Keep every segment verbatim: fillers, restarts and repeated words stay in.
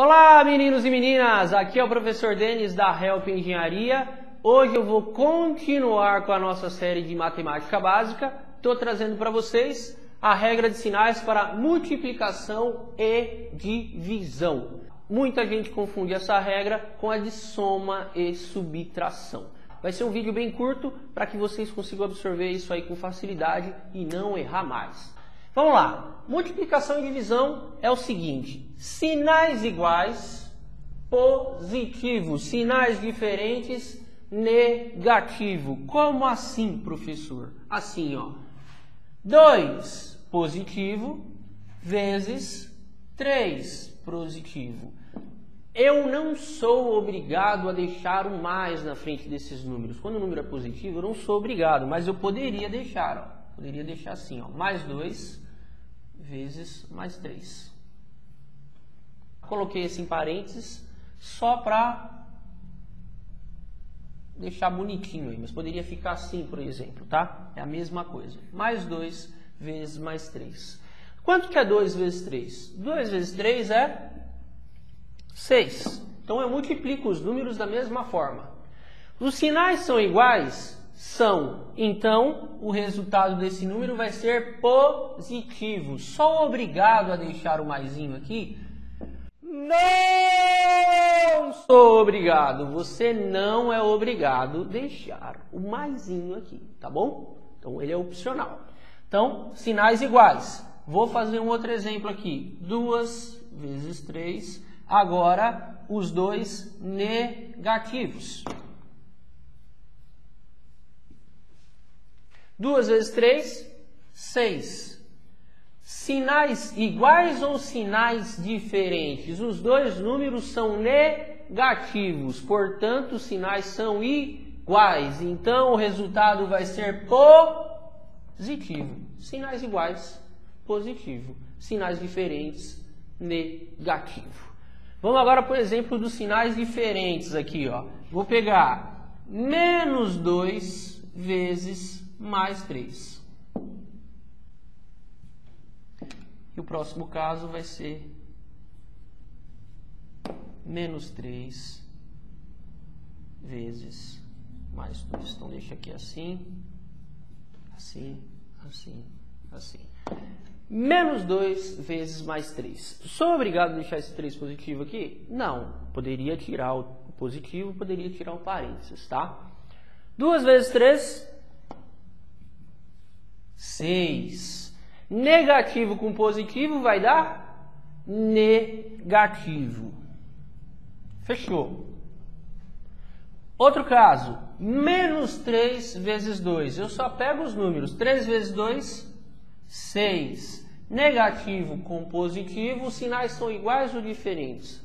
Olá, meninos e meninas! Aqui é o professor Denis da Help Engenharia. Hoje eu vou continuar com a nossa série de matemática básica. Estou trazendo para vocês a regra de sinais para multiplicação e divisão. Muita gente confunde essa regra com a de soma e subtração. Vai ser um vídeo bem curto para que vocês consigam absorver isso aí com facilidade e não errar mais. Vamos lá, multiplicação e divisão é o seguinte: sinais iguais, positivo; sinais diferentes, negativo. Como assim, professor? Assim, ó, dois positivo vezes três positivo. Eu não sou obrigado a deixar um mais na frente desses números. Quando o número é positivo, eu não sou obrigado, mas eu poderia deixar, ó. Poderia deixar assim, ó, mais dois vezes mais três. Coloquei esse em parênteses só para deixar bonitinho aí, mas poderia ficar assim, por exemplo, tá? É a mesma coisa. Mais dois vezes mais três. Quanto que é dois vezes três? dois vezes três é seis. Então eu multiplico os números da mesma forma. Os sinais são iguais? São. Então, o resultado desse número vai ser positivo. Sou obrigado a deixar o maisinho aqui? Não sou obrigado. Você não é obrigado a deixar o maisinho aqui, tá bom? Então, ele é opcional. Então, sinais iguais. Vou fazer um outro exemplo aqui. dois vezes três. Agora, os dois negativos. dois vezes três, seis. Sinais iguais ou sinais diferentes? Os dois números são negativos, portanto, os sinais são iguais. Então, o resultado vai ser positivo. Sinais iguais, positivo. Sinais diferentes, negativo. Vamos agora para o exemplo dos sinais diferentes aqui, ó. Vou pegar menos dois vezes mais três. E o próximo caso vai ser menos três vezes mais dois. Então, deixa aqui assim, assim, assim, assim. Menos dois vezes mais três. Sou obrigado a deixar esse três positivo aqui? Não. Poderia tirar o positivo, poderia tirar o parênteses, tá? dois vezes três... seis. Negativo com positivo vai dar negativo. Fechou. Outro caso. Menos três vezes dois. Eu só pego os números. três vezes dois, seis. Negativo com positivo. Os sinais são iguais ou diferentes?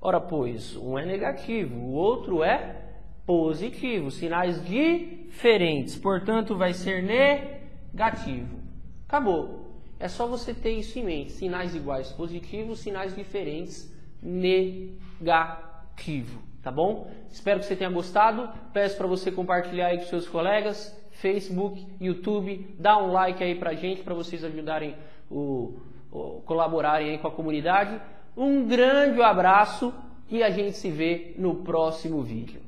Ora, pois, um é negativo, o outro é positivo. Sinais diferentes. Portanto, vai ser negativo. Negativo. Acabou. É só você ter isso em mente. Sinais iguais, positivo. Sinais diferentes, negativo. Tá bom? Espero que você tenha gostado. Peço para você compartilhar aí com seus colegas. Facebook, YouTube. Dá um like aí pra gente, para vocês ajudarem, o, o, colaborarem aí com a comunidade. Um grande abraço e a gente se vê no próximo vídeo.